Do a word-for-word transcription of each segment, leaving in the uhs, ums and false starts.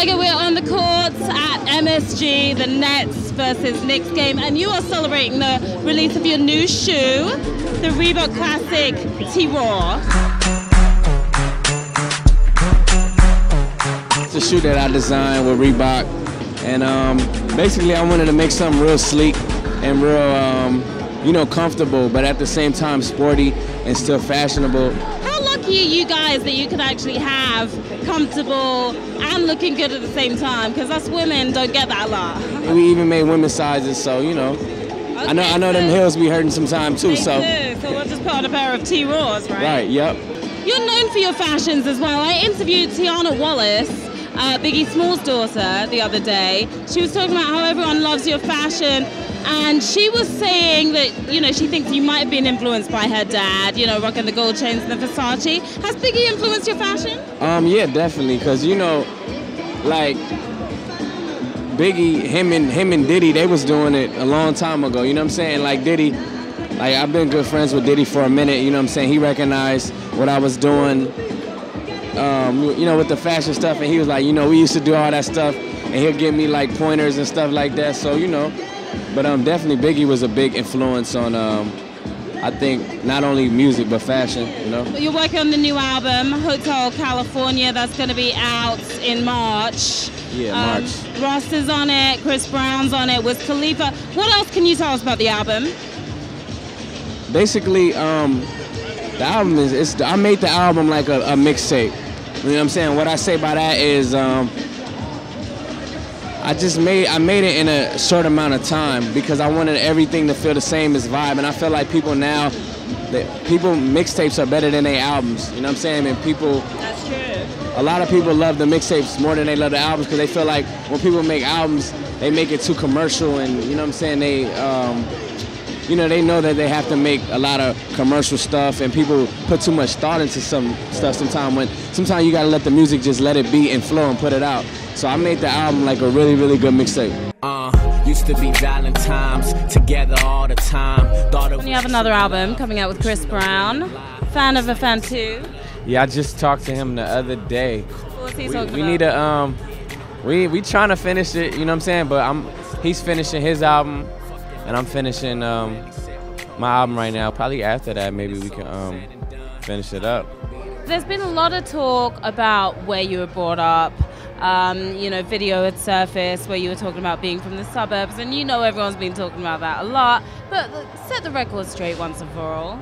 Tiger, we're on the courts at M S G, the Nets versus Knicks game, and you are celebrating the release of your new shoe, the Reebok Classic T-Raw. It's a shoe that I designed with Reebok, and um, basically I wanted to make something real sleek and real, um, you know, comfortable, but at the same time sporty and still fashionable. You guys that you can actually have comfortable and looking good at the same time, because us women don't get that a lot. We even made women's sizes, so you know, okay, I know I know so them heels be hurting sometimes too. So do. So we'll just put on a pair of T-Raws, right? Right. Yep. You're known for your fashions as well. I interviewed Tiana Wallace, uh, Biggie Smalls' daughter, the other day. She was talking about how everyone loves your fashion. And she was saying that, you know, she thinks you might have been influenced by her dad, you know, rocking the gold chains and the Versace. Has Biggie influenced your fashion? Um, yeah, definitely, because, you know, like, Biggie, him and him and Diddy, they was doing it a long time ago, you know what I'm saying? Like, Diddy, like, I've been good friends with Diddy for a minute, you know what I'm saying? He recognized what I was doing, um, you know, with the fashion stuff, and he was like, you know, we used to do all that stuff, and he'll give me, like, pointers and stuff like that, so, you know. But um, definitely Biggie was a big influence on, um, I think, not only music, but fashion, you know? You're working on the new album, Hotel California, that's going to be out in March. Yeah, um, March. Ross is on it, Chris Brown's on it, with Khalifa. What else can you tell us about the album? Basically, um, the album is, it's, I made the album like a, a mixtape. You know what I'm saying? What I say by that is, um, I just made I made it in a short amount of time because I wanted everything to feel the same as vibe, and I feel like people now, that people mixtapes are better than their albums. You know what I'm saying? And people, that's true. A lot of people love the mixtapes more than they love the albums because they feel like when people make albums, they make it too commercial, and you know what I'm saying? They, um, you know, they know that they have to make a lot of commercial stuff, and people put too much thought into some stuff sometimes. When sometimes you gotta let the music just let it be and flow and put it out. So I made the album like a really, really good mixtape. Uh, used to be violent times, together all the time. Thought of you have another album coming out with Chris Brown. Fan of a fan too. Yeah, I just talked to him the other day. What's he talking about? We need a um, we we trying to finish it. You know what I'm saying? But I'm he's finishing his album, and I'm finishing um my album right now. Probably after that, maybe we can um finish it up. There's been a lot of talk about where you were brought up. Um, you know, video had surfaced where you were talking about being from the suburbs, and you know everyone's been talking about that a lot, but set the record straight once and for all.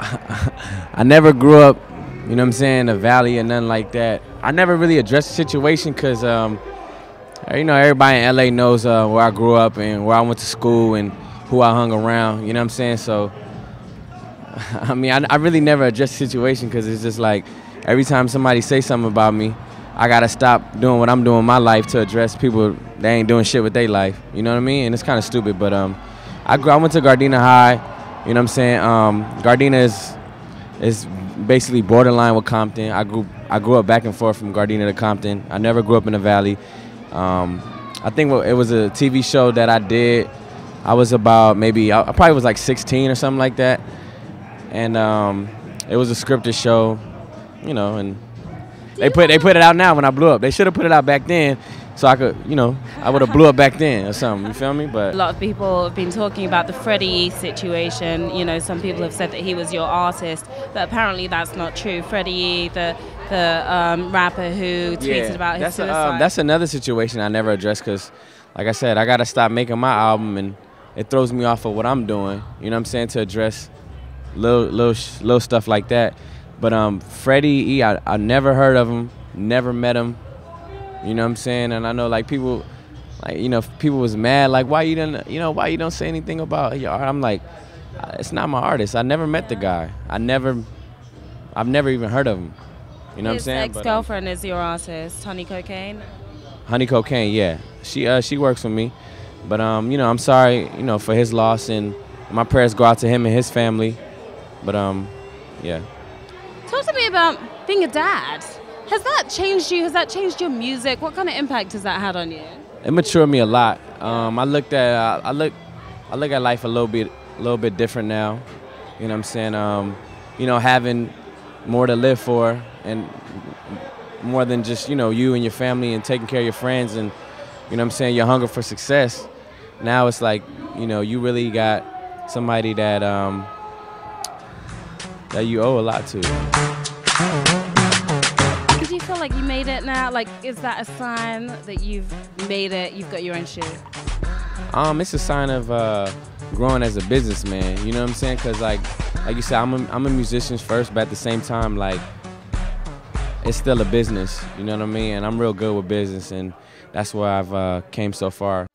I never grew up, you know what I'm saying, a valley or nothing like that. I never really addressed the situation because, um, you know, everybody in L A knows uh, where I grew up and where I went to school and who I hung around, you know what I'm saying? So, I mean, I, I really never addressed the situation because it's just like every time somebody says something about me, I gotta stop doing what I'm doing in my life to address people that ain't doing shit with their life. You know what I mean? And it's kind of stupid, but um, I, grew, I went to Gardena High. You know what I'm saying? Um, Gardena is is basically borderline with Compton. I grew I grew up back and forth from Gardena to Compton. I never grew up in the valley. Um, I think it was a T V show that I did. I was about maybe I probably was like sixteen or something like that, and um, it was a scripted show. You know and. They put they put it out now when I blew up. They should have put it out back then, so I could, you know, I would have blew up back then or something. You feel me? But a lot of people have been talking about the Freddie E situation. You know, some people have said that he was your artist, but apparently that's not true. Freddie E, the the um, rapper who tweeted yeah, about his that's suicide. A, um, that's another situation I never addressed because, like I said, I gotta stop making my album, and it throws me off of what I'm doing. You know what I'm saying? To address little little little stuff like that. But um, Freddie E, I, I never heard of him, never met him, you know what I'm saying? And I know like people, like you know, people was mad, like why you didn't, you know, why you don't say anything about your art? I'm like, it's not my artist. I never met the guy. I never, I've never even heard of him. You know His what I'm saying? His ex-girlfriend um, is your artist, Honey Cocaine. Honey Cocaine, yeah. She uh she works with me, but um, you know, I'm sorry, you know, for his loss, and my prayers go out to him and his family, but um, yeah. Talk to me about being a dad. Has that changed you? Has that changed your music? What kind of impact has that had on you? It matured me a lot. Um, I looked at I, I look I look at life a little bit a little bit different now. You know what I'm saying? Um, you know, having more to live for and more than just, you know, you and your family and taking care of your friends and, you know what I'm saying, your hunger for success. Now it's like, you know, you really got somebody that um, that you owe a lot to. Do you feel like you made it now? Like, is that a sign that you've made it, you've got your own shoe? Um, it's a sign of uh, growing as a businessman, you know what I'm saying? Because, like, like you said, I'm a, I'm a musician first, but at the same time, like, it's still a business, you know what I mean? And I'm real good with business, and that's why I've uh, came so far